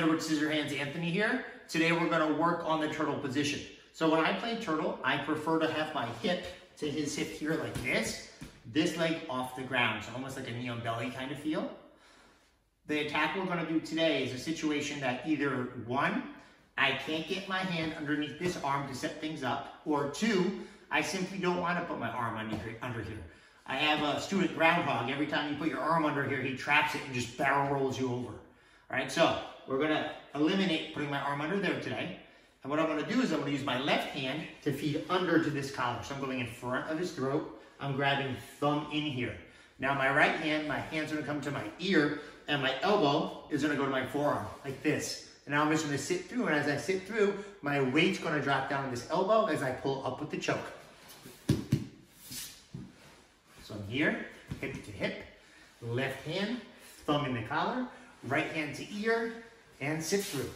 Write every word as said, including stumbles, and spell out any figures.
Edward Scissorhands Anthony here. Today we're going to work on the turtle position. So when I play turtle, I prefer to have my hip to his hip here like this, this leg off the ground, so almost like a knee on belly kind of feel. The attack we're going to do today is a situation that either one, I can't get my hand underneath this arm to set things up, or two, I simply don't want to put my arm under here. Under here. I have a student groundhog. Every time you put your arm under here, he traps it and just barrel rolls you over. All right, so we're gonna eliminate putting my arm under there today. And what I'm gonna do is I'm gonna use my left hand to feed under to this collar. So I'm going in front of his throat. I'm grabbing thumb in here. Now my right hand, my hand's gonna come to my ear and my elbow is gonna go to my forearm like this. And now I'm just gonna sit through, and as I sit through, my weight's gonna drop down this elbow as I pull up with the choke. So I'm here, hip to hip, left hand, thumb in the collar, right hand to ear, and sit through.